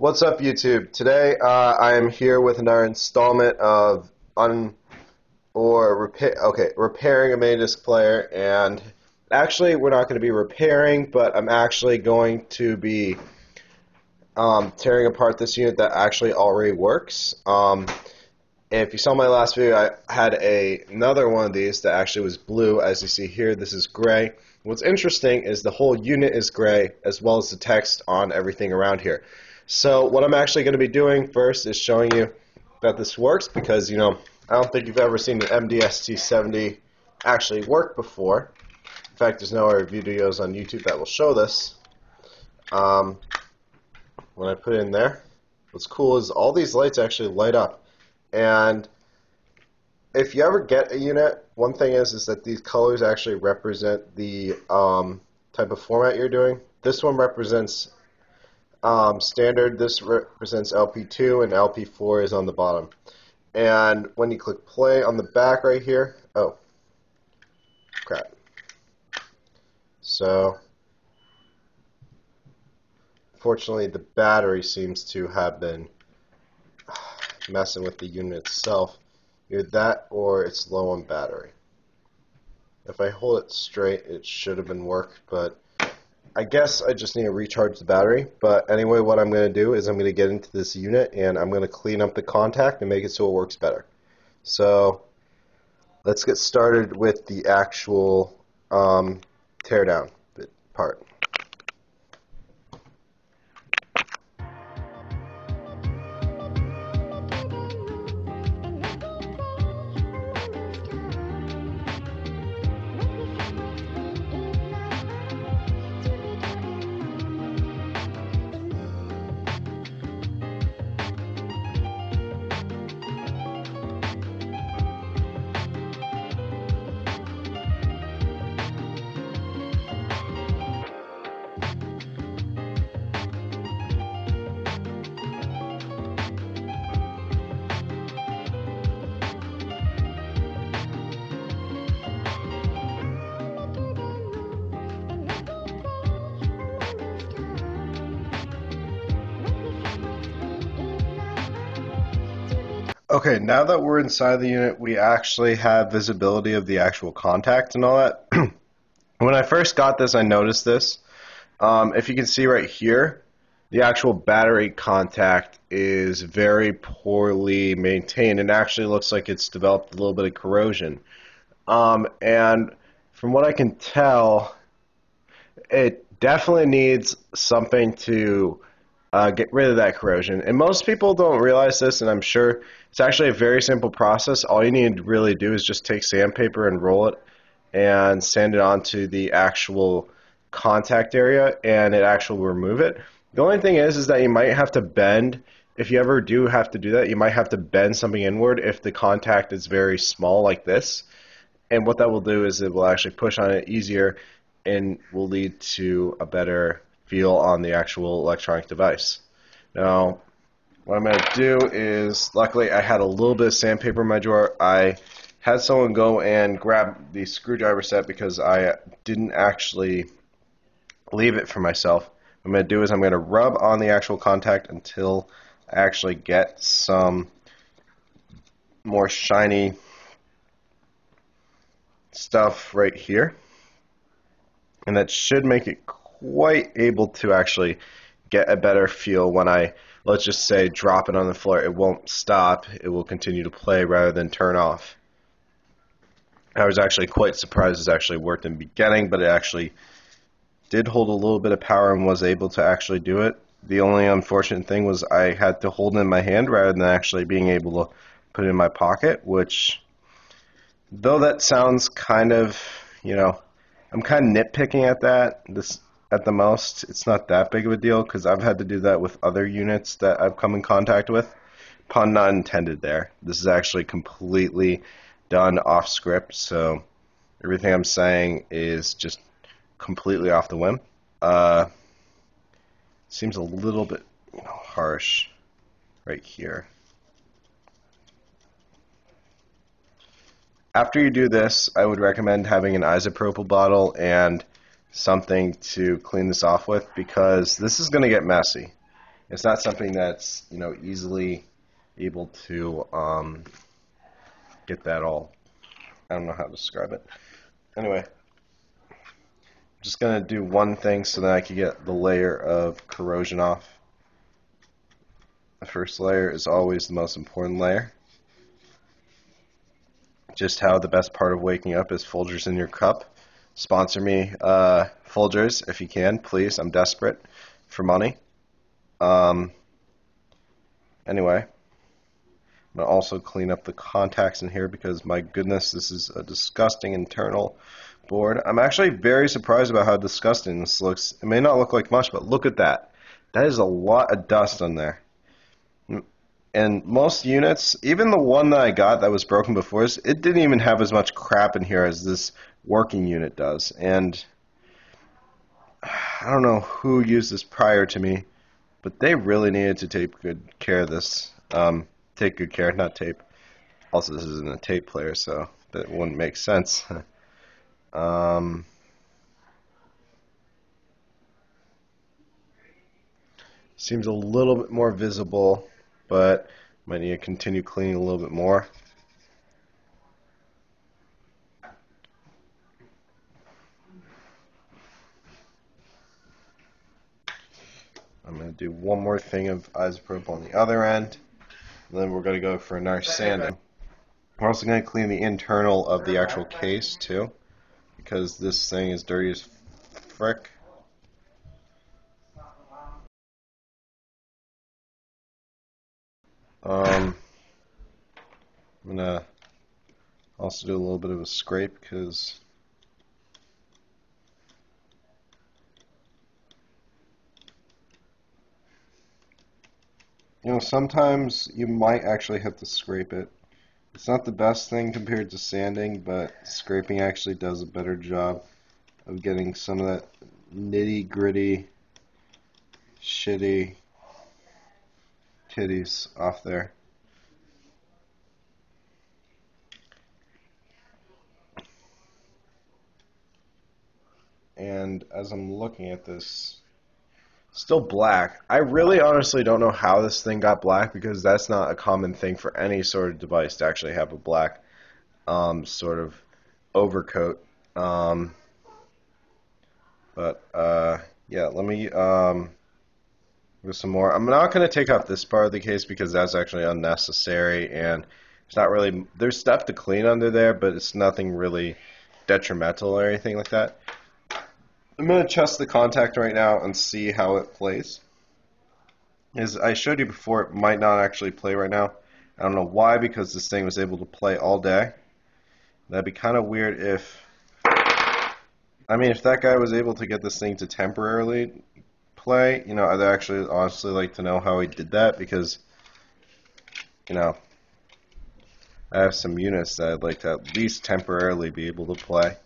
What's up, YouTube? Today I am here with another installment of repairing a main disc player. And actually, we're not going to be repairing, but I'm actually going to be tearing apart this unit that actually already works. If you saw my last video, I had another one of these that actually was blue. As you see here, this is gray. What's interesting is the whole unit is gray, as well as the text on everything around here. So what I'm actually going to be doing first is showing you that this works, because, you know, I don't think you've ever seen the MDST70 actually work before. In fact, there's no other videos on YouTube that will show this. When I put it in there, what's cool is all these lights actually light up. And if you ever get a unit, one thing is that these colors actually represent the type of format you're doing. This one represents standard, this represents LP2, and LP4 is on the bottom. And when you click play on the back right here, oh crap, so fortunately the battery seems to have been messing with the unit itself. Either that or it's low on battery. If I hold it straight, it should have been work, but I guess I just need to recharge the battery. But anyway, what I'm going to do is I'm going to get into this unit and I'm going to clean up the contact and make it so it works better. So let's get started with the actual teardown part. Okay, now that we're inside the unit, we actually have visibility of the actual contact and all that. When I first got this, I noticed this. If you can see right here, the actual battery contact is very poorly maintained and actually looks like it's developed a little bit of corrosion. And from what I can tell, it definitely needs something to get rid of that corrosion. And most people don't realize this, and I'm sure it's actually a very simple process. All you need to really do is just take sandpaper and roll it and sand it onto the actual contact area, and it actually will remove it. The only thing is that you might have to bend, if you ever do have to do that, you might have to bend something inward if the contact is very small like this. And what that will do is it will actually push on it easier and will lead to a better feel on the actual electronic device. Now, what I'm going to do is, luckily I had a little bit of sandpaper in my drawer. I had someone go and grab the screwdriver set because I didn't actually leave it for myself. What I'm going to do is I'm going to rub on the actual contact until I actually get some more shiny stuff right here. And that should make it quite able to actually get a better feel when I, let's just say, drop it on the floor. It won't stop. It will continue to play rather than turn off. I was actually quite surprised it actually worked in the beginning, but it actually did hold a little bit of power and was able to actually do it. The only unfortunate thing was I had to hold it in my hand rather than actually being able to put it in my pocket, which, though that sounds kind of, you know, I'm kind of nitpicking at that. At the most, it's not that big of a deal, because I've had to do that with other units that I've come in contact with. Pun not intended there. This is actually completely done off script, so everything I'm saying is just completely off the whim. Seems a little bit, you know, harsh right here. After you do this, I would recommend having an isopropyl bottle and something to clean this off with, because this is going to get messy. It's not something that's, you know, easily able to get that all. I don't know how to describe it. Anyway, I'm just going to do one thing so that I can get the layer of corrosion off. The first layer is always the most important layer. Just how the best part of waking up is Folgers in your cup. Sponsor me, Folgers, if you can, please. I'm desperate for money. Anyway, I'm going to also clean up the contacts in here because, my goodness, this is a disgusting internal board. I'm actually very surprised about how disgusting this looks. It may not look like much, but look at that. That is a lot of dust on there. And most units, even the one that I got that was broken before this, it didn't even have as much crap in here as this working unit does. And I don't know who used this prior to me, but they really needed to take good care of this. Take good care, not tape. Also, this isn't a tape player, so that wouldn't make sense. Seems a little bit more visible, but might need to continue cleaning a little bit more. I'm going to do one more thing of isopropyl on the other end, and then we're going to go for another sanding. We're also going to clean the internal of the actual case too, because this thing is dirty as frick. I'm going to also do a little bit of a scrape because you know, sometimes you might actually have to scrape it. It's not the best thing compared to sanding, but scraping actually does a better job of getting some of that nitty-gritty, shitty titties off there. And as I'm looking at this, still black. I really honestly don't know how this thing got black, because that's not a common thing for any sort of device to actually have a black sort of overcoat. Yeah, let me do some more. I'm not going to take off this part of the case because that's actually unnecessary, and it's not really, there's stuff to clean under there, but it's nothing really detrimental or anything like that. I'm going to test the contact right now and see how it plays. As I showed you before, it might not actually play right now. I don't know why, because this thing was able to play all day. That'd be kind of weird if, I mean, if that guy was able to get this thing to temporarily play, you know, I'd actually honestly like to know how he did that, because, you know, I have some units that I'd like to at least temporarily be able to play.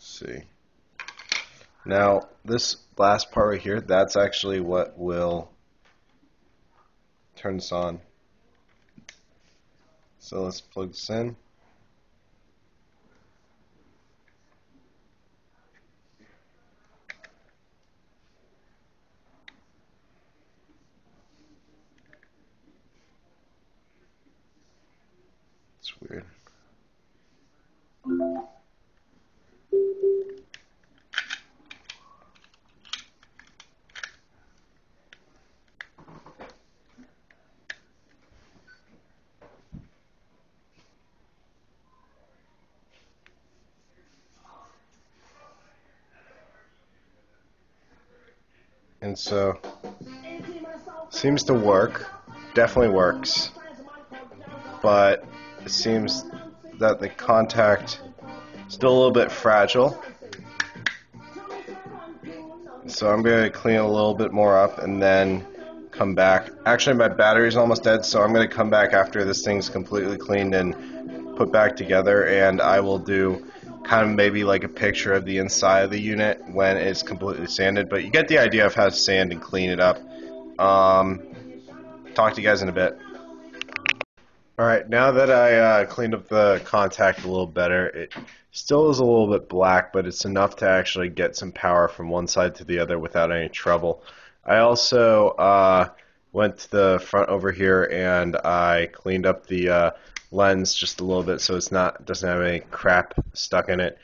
See. Now, this last part right here, that's actually what will turn this on. So let's plug this in. It's weird. And so, seems to work, definitely works, but it seems that the contact is still a little bit fragile, so I'm going to clean a little bit more up and then come back. Actually, my battery's almost dead, so I'm going to come back after this thing's completely cleaned and put back together, and I will do kind of maybe like a picture of the inside of the unit when it's completely sanded, but you get the idea of how to sand and clean it up. Talk to you guys in a bit. All right, now that I cleaned up the contact a little better, it still is a little bit black, but it's enough to actually get some power from one side to the other without any trouble. I also went to the front over here and I cleaned up the lens just a little bit so it's doesn't have any crap stuck in it.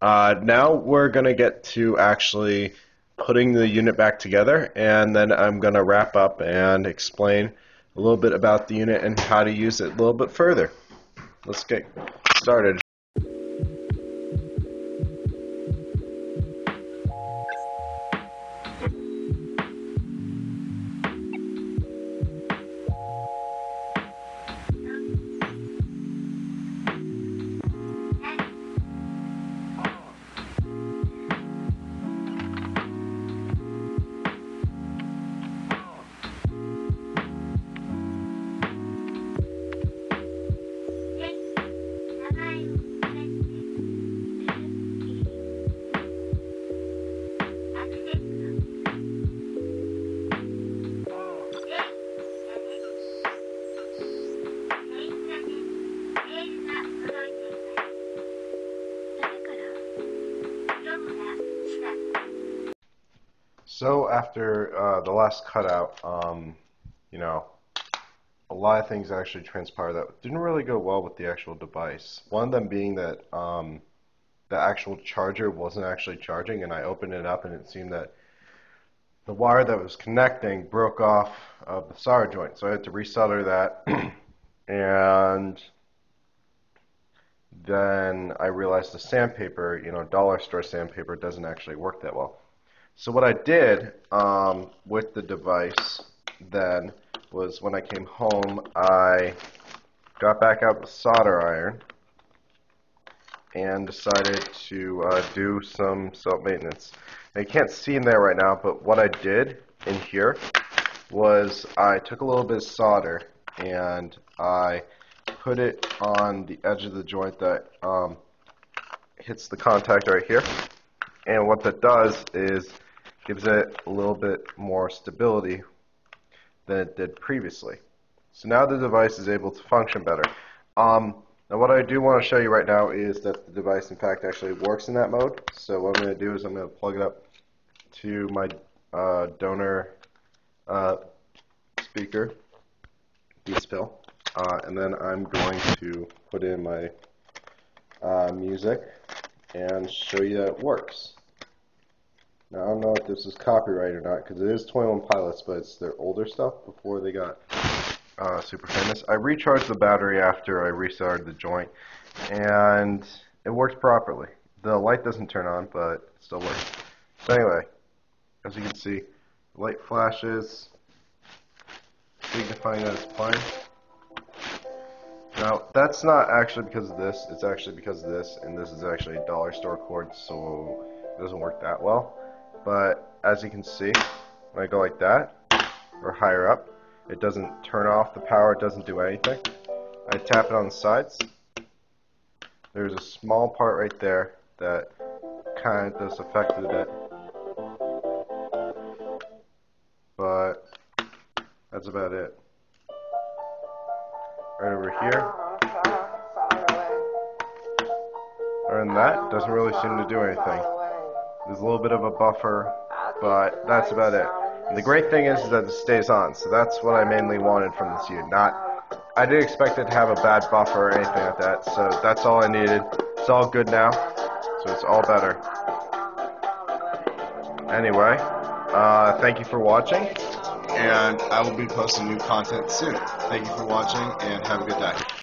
Now we're going to get to actually putting the unit back together, and then I'm going to wrap up and explain a little bit about the unit and how to use it a little bit further. Let's get started. So after the last cutout, you know, a lot of things actually transpired that didn't really go well with the actual device. One of them being that the actual charger wasn't actually charging, and I opened it up and it seemed that the wire that was connecting broke off of the solder joint. So I had to resolder that, and then I realized the sandpaper, you know, dollar store sandpaper doesn't actually work that well. So what I did with the device then was when I came home, I got back out the solder iron and decided to do some self-maintenance. Now you can't see in there right now, but what I did in here was I took a little bit of solder and I put it on the edge of the joint that hits the contact right here. And what that does is gives it a little bit more stability than it did previously. So now the device is able to function better. Now what I do want to show you right now is that the device in fact actually works in that mode. So what I'm going to do is I'm going to plug it up to my donor speaker, DSPL, and then I'm going to put in my music and show you that it works. Now, I don't know if this is copyright or not, because it is 21 Pilots, but it's their older stuff before they got super famous. I recharged the battery after I restarted the joint, and it works properly. The light doesn't turn on, but it still works. So anyway, as you can see, the light flashes, signifying that it's playing. Now, that's not actually because of this, it's actually because of this, and this is actually a dollar store cord, so it doesn't work that well. But as you can see, when I go like that, or higher up, it doesn't turn off the power, it doesn't do anything. I tap it on the sides. There's a small part right there that kind of just affected it. But that's about it. Right over here. Other than that, doesn't really seem to do anything. There's a little bit of a buffer, but that's about it. And the great thing is that it stays on, so that's what I mainly wanted from this unit. I didn't expect it to have a bad buffer or anything like that, so that's all I needed. It's all good now, so it's all better. Anyway, thank you for watching, and I will be posting new content soon. Thank you for watching, and have a good day.